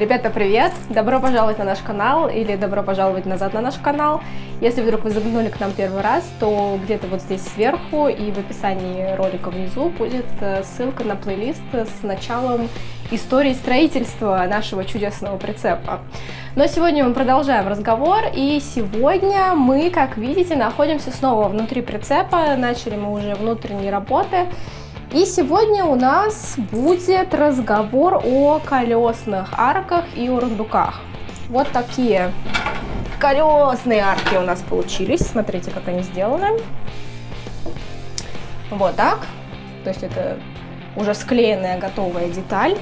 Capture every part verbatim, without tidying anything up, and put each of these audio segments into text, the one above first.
Ребята, привет! Добро пожаловать на наш канал или добро пожаловать назад на наш канал. Если вдруг вы загнули к нам первый раз, то где-то вот здесь сверху и в описании ролика внизу будет ссылка на плейлист с началом истории строительства нашего чудесного прицепа. Но сегодня мы продолжаем разговор, и сегодня мы, как видите, находимся снова внутри прицепа. Начали мы уже внутренние работы. И сегодня у нас будет разговор о колесных арках и о рундуках. Вот такие колесные арки у нас получились. Смотрите, как они сделаны. Вот так. То есть это уже склеенная, готовая деталь.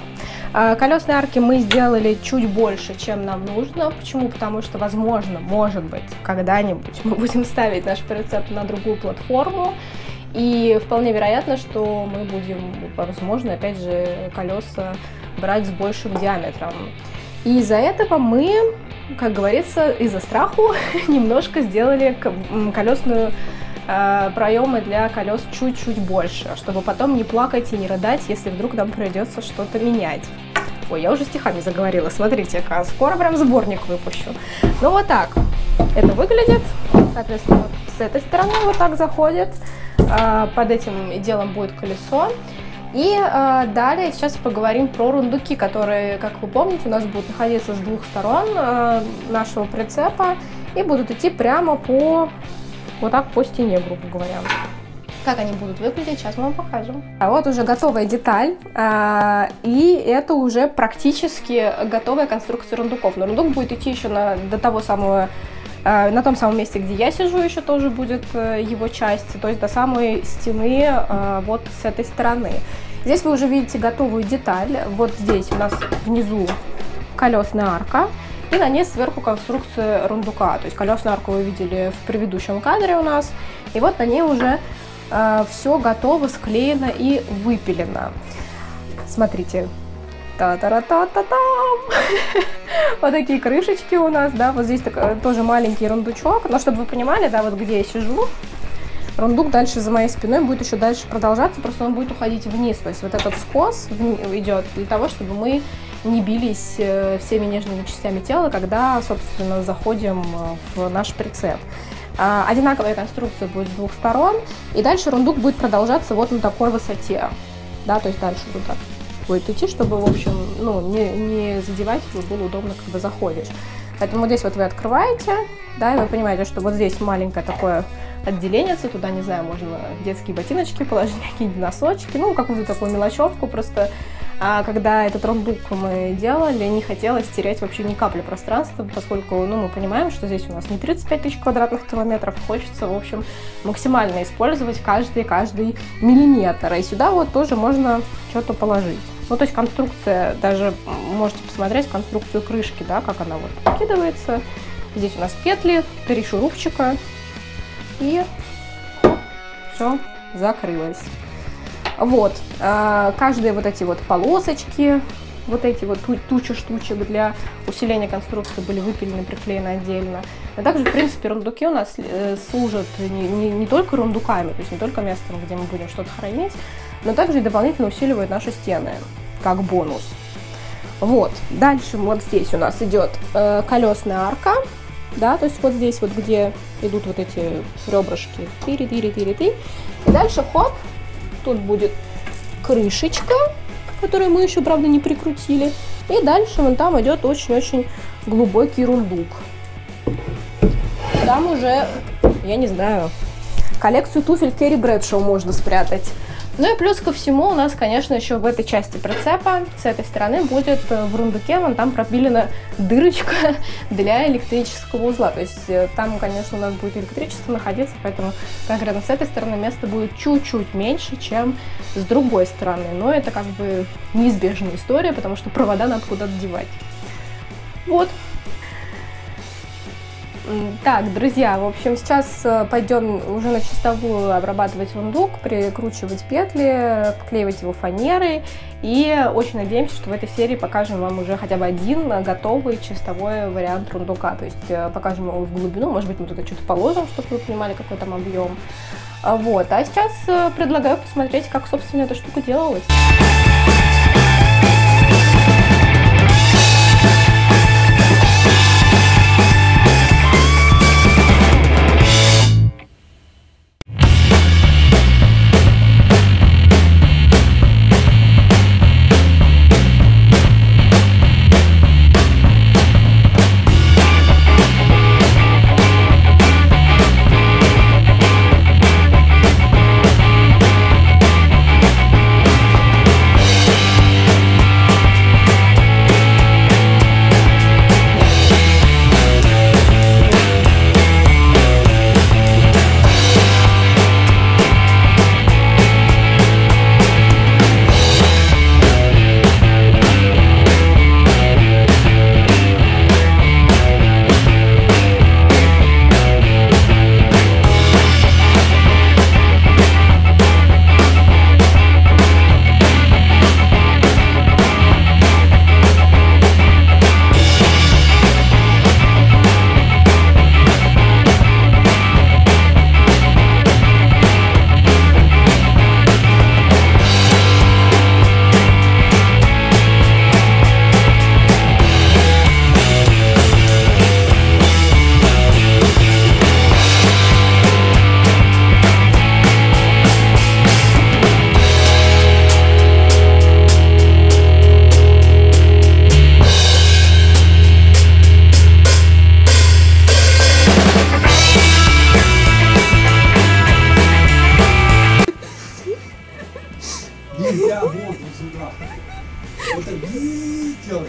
Колесные арки мы сделали чуть больше, чем нам нужно. Почему? Потому что, возможно, может быть, когда-нибудь мы будем ставить наш прицеп на другую платформу. И вполне вероятно, что мы будем, возможно, опять же, колеса брать с большим диаметром. И из-за этого мы, как говорится, из-за страху немножко сделали колесную э, проемы для колес чуть-чуть больше, чтобы потом не плакать и не рыдать, если вдруг нам придется что-то менять. Ой, я уже стихами заговорила, смотрите-ка, скоро прям сборник выпущу. Ну вот так это выглядит. Соответственно, с этой стороны вот так заходит. Под этим делом будет колесо. И э, далее сейчас поговорим про рундуки, которые, как вы помните, у нас будут находиться с двух сторон э, нашего прицепа и будут идти прямо по, вот так, по стене, грубо говоря. Как они будут выглядеть, сейчас мы вам покажем. А вот уже готовая деталь, э, и это уже практически готовая конструкция рундуков. Но рундук будет идти еще на, до того самого... На том самом месте, где я сижу, еще тоже будет его часть, то есть до самой стены вот с этой стороны. Здесь вы уже видите готовую деталь. Вот здесь у нас внизу колесная арка, и на ней сверху конструкция рундука. То есть колесную арку вы видели в предыдущем кадре у нас, и вот на ней уже все готово, склеено и выпилено. Смотрите. Та-та-та-та-там! Вот такие крышечки у нас, да, вот здесь так, тоже маленький рундучок, но чтобы вы понимали, да, вот где я сижу, рундук дальше за моей спиной будет еще дальше продолжаться, просто он будет уходить вниз, то есть вот этот скос идет для того, чтобы мы не бились всеми нежными частями тела, когда, собственно, заходим в наш прицеп. Одинаковая конструкция будет с двух сторон, и дальше рундук будет продолжаться вот на такой высоте, да, то есть дальше вот так будет идти, чтобы, в общем, ну, не, не задевать, чтобы было удобно, когда заходишь. Поэтому здесь вот вы открываете, да, и вы понимаете, что вот здесь маленькое такое отделение, туда, не знаю, можно детские ботиночки положить, какие-нибудь носочки, ну, какую-то такую мелочевку, просто а, когда этот рундук мы делали, не хотелось терять вообще ни капли пространства, поскольку, ну, мы понимаем, что здесь у нас не тридцать пять тысяч квадратных километров, хочется, в общем, максимально использовать каждый-каждый миллиметр, и сюда вот тоже можно что-то положить. Ну, то есть конструкция, даже можете посмотреть конструкцию крышки, да, как она вот подкидывается. Здесь у нас петли, три шурупчика, и все закрылось. Вот, каждые вот эти вот полосочки, вот эти вот тучи штучек для усиления конструкции были выпилены, приклеены отдельно. А также, в принципе, рундуки у нас служат не, не, не только рундуками, то есть не только местом, где мы будем что-то хранить, но также и дополнительно усиливают наши стены, как бонус. Вот, дальше вот здесь у нас идет э, колесная арка, да, то есть вот здесь вот, где идут вот эти ребрышки, тири-тири-тири-ти, и дальше, хоп, тут будет крышечка, которую мы еще, правда, не прикрутили, и дальше вон там идет очень-очень глубокий рундук. Там уже, я не знаю, коллекцию туфель Керри Брэдшоу можно спрятать. Ну и плюс ко всему у нас, конечно, еще в этой части прицепа с этой стороны будет в рундуке, вон там пропилена дырочка для электрического узла. То есть там, конечно, у нас будет электричество находиться, поэтому конкретно с этой стороны места будет чуть-чуть меньше, чем с другой стороны. Но это как бы неизбежная история, потому что провода надо куда-то девать. Вот. Так, друзья, в общем, сейчас пойдем уже на чистовую обрабатывать рундук, прикручивать петли, вклеивать его фанерой. И очень надеемся, что в этой серии покажем вам уже хотя бы один готовый чистовой вариант рундука. То есть покажем его в глубину, может быть, мы туда что-то положим, чтобы вы понимали, какой там объем. Вот, а сейчас предлагаю посмотреть, как, собственно, эта штука делалась. Я вот из утра. Вот так делаю.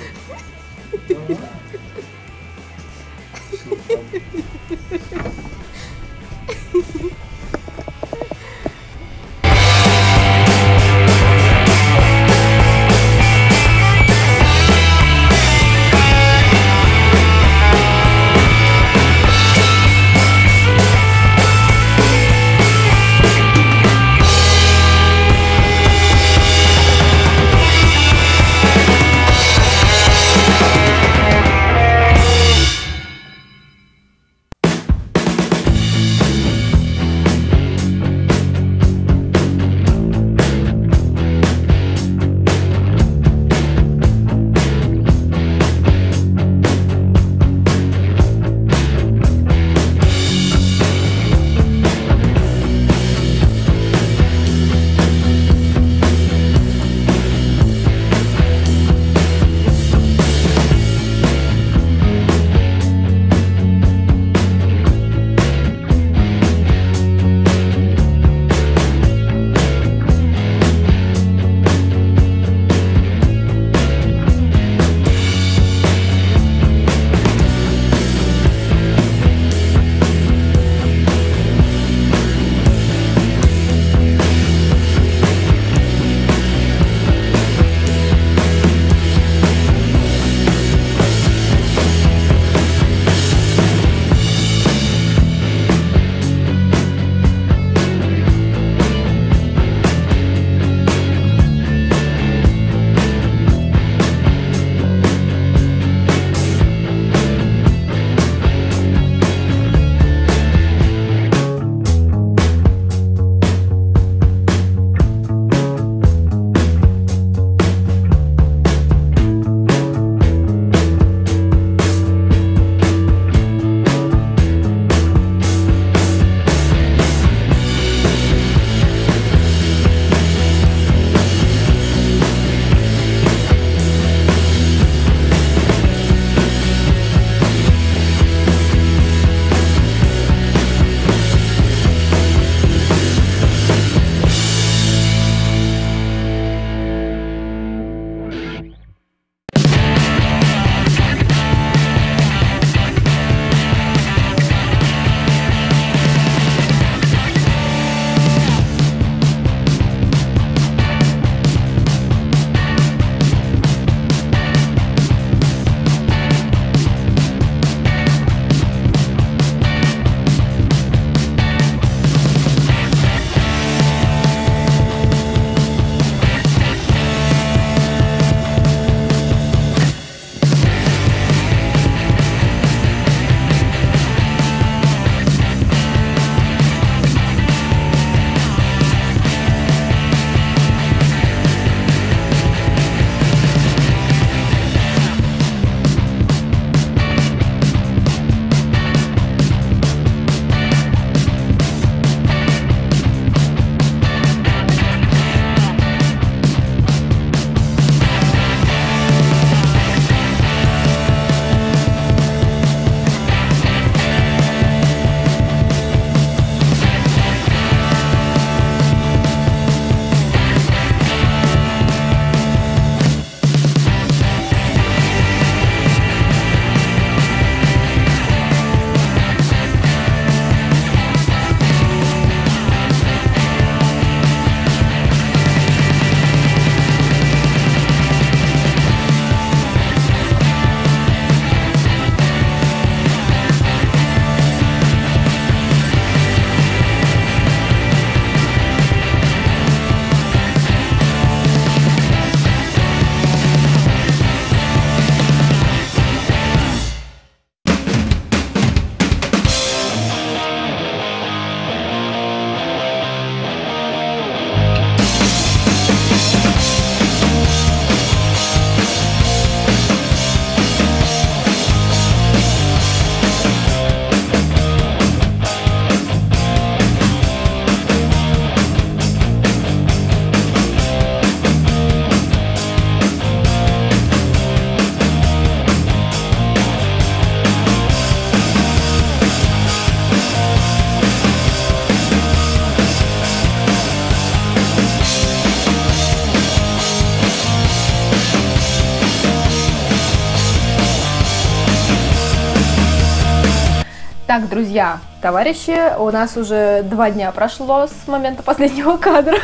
Так, друзья, товарищи, у нас уже два дня прошло с момента последнего кадра.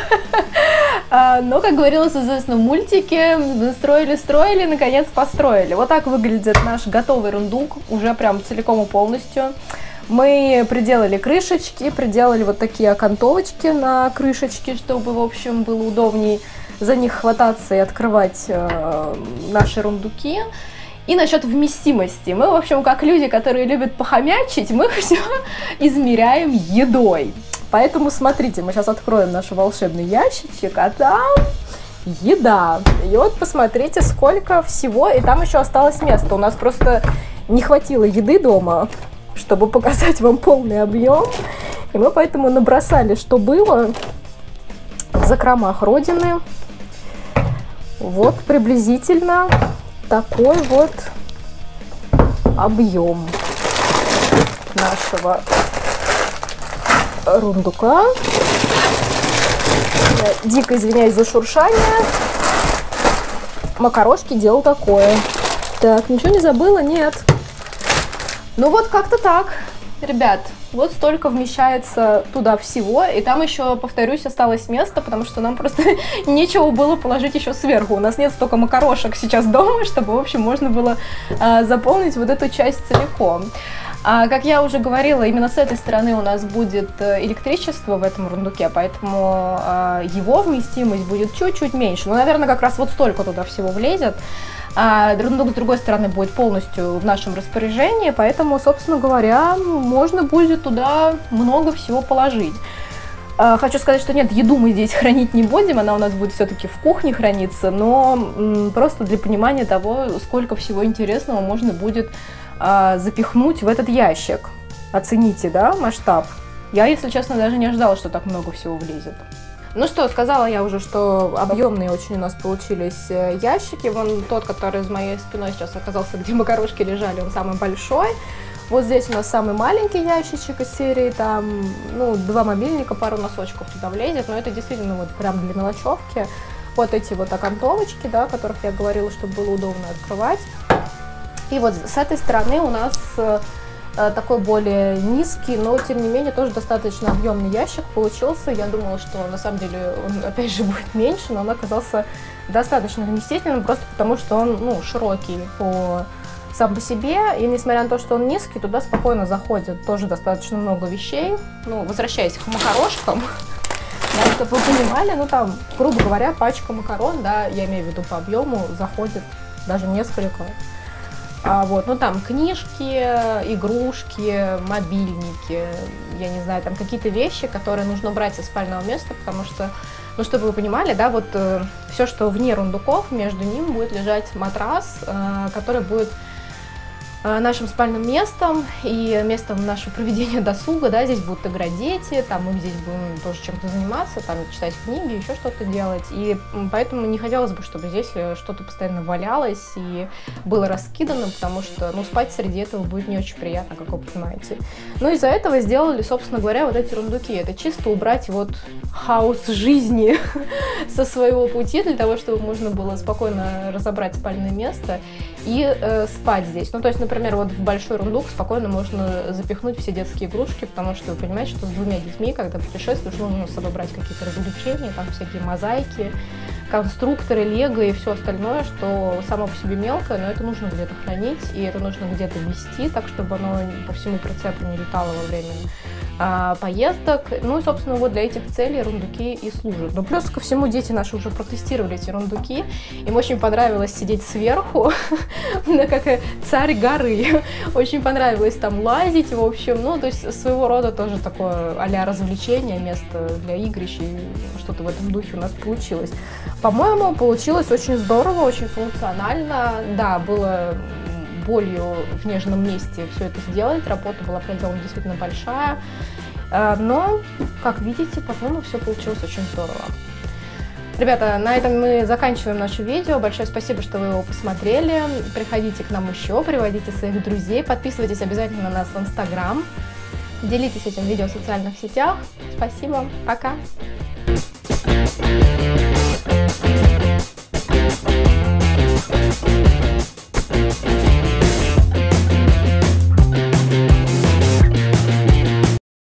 Но, как говорилось в известном мультике, строили-строили, наконец построили. Вот так выглядит наш готовый рундук, уже прям целиком и полностью. Мы приделали крышечки, приделали вот такие окантовочки на крышечки, чтобы, в общем, было удобней за них хвататься и открывать наши рундуки. И насчет вместимости. Мы, в общем, как люди, которые любят похомячить, мы все измеряем едой. Поэтому смотрите, мы сейчас откроем наш волшебный ящичек, а там еда. И вот посмотрите, сколько всего, и там еще осталось место. У нас просто не хватило еды дома, чтобы показать вам полный объем. И мы поэтому набросали, что было в закромах Родины. Вот приблизительно такой вот объем нашего рундука. Я дико извиняюсь за шуршание. Макарошки делал такое. Так, ничего не забыла? Нет. Ну вот как-то так, ребят. Вот столько вмещается туда всего. И там еще, повторюсь, осталось место, потому что нам просто нечего было положить еще сверху. У нас нет столько макарошек сейчас дома, чтобы, в общем, можно было а, заполнить вот эту часть целиком. А, как я уже говорила, именно с этой стороны у нас будет электричество в этом рундуке, поэтому а, его вместимость будет чуть-чуть меньше. Ну, наверное, как раз вот столько туда всего влезет. А рундук с другой стороны будет полностью в нашем распоряжении, поэтому, собственно говоря, можно будет туда много всего положить. А, хочу сказать, что нет, еду мы здесь хранить не будем, она у нас будет все-таки в кухне храниться, но м, просто для понимания того, сколько всего интересного можно будет а, запихнуть в этот ящик. Оцените, да, масштаб. Я, если честно, даже не ожидала, что так много всего влезет. Ну что, сказала я уже, что объемные очень у нас получились ящики. Вон тот, который за моей спиной сейчас оказался, где макарошки лежали, он самый большой. Вот здесь у нас самый маленький ящичек из серии, там, ну, два мобильника, пару носочков туда влезет, но это действительно вот прям для мелочевки. Вот эти вот окантовочки, да, о которых я говорила, чтобы было удобно открывать. И вот с этой стороны у нас такой более низкий, но тем не менее тоже достаточно объемный ящик получился. Я думала, что на самом деле он опять же будет меньше, но он оказался достаточно вместительным, просто потому что он, ну, широкий по сам по себе, и несмотря на то, что он низкий, туда спокойно заходит тоже достаточно много вещей. Ну, возвращаясь к макарошкам, да, чтобы вы понимали, ну там, грубо говоря, пачка макарон, да, я имею в виду по объему, заходит даже несколько. А вот, ну там книжки, игрушки, мобильники, я не знаю, там какие-то вещи, которые нужно брать из спального места, потому что, ну, чтобы вы понимали, да, вот э, все, что вне рундуков, между ним будет лежать матрас, э, который будет э, нашим спальным местом и местом нашего проведения досуга, да, здесь будут играть дети, там мы здесь будем тоже чем-то заниматься, там читать книги, еще что-то делать, и поэтому не хотелось бы, чтобы здесь что-то постоянно валялось и было раскидано, потому что, ну, спать среди этого будет не очень приятно, как вы понимаете. Ну, из-за этого сделали, собственно говоря, вот эти рундуки, это чисто убрать вот хаос жизни со своего пути, для того, чтобы можно было спокойно разобрать спальное место и э, спать здесь. Ну, то есть, например, вот в большой рундук спокойно можно запихнуть все детские игрушки, потому что вы понимаете, что с двумя детьми, когда путешествуешь, нужно с собой брать какие-то развлечения, там всякие мозаики, конструкторы, лего и все остальное, что само по себе мелкое, но это нужно где-то хранить, и это нужно где-то везти, так, чтобы оно по всему прицепу не летало во время а, поездок. Ну и, собственно, вот для этих целей рундуки и служат. Но плюс ко всему дети наши уже протестировали эти рундуки, им очень понравилось сидеть сверху, как царь горы, очень понравилось там лазить, в общем, ну, то есть своего рода тоже такое а-ля развлечение, место для игрищ, и что-то в этом духе у нас получилось. По-моему, получилось очень здорово, очень функционально. Да, было болью в нежном месте все это сделать, работа была проделана действительно большая, но, как видите, по-моему, все получилось очень здорово. Ребята, на этом мы заканчиваем наше видео. Большое спасибо, что вы его посмотрели. Приходите к нам еще, приводите своих друзей, подписывайтесь обязательно на нас в Инстаграм, делитесь этим видео в социальных сетях. Спасибо, пока!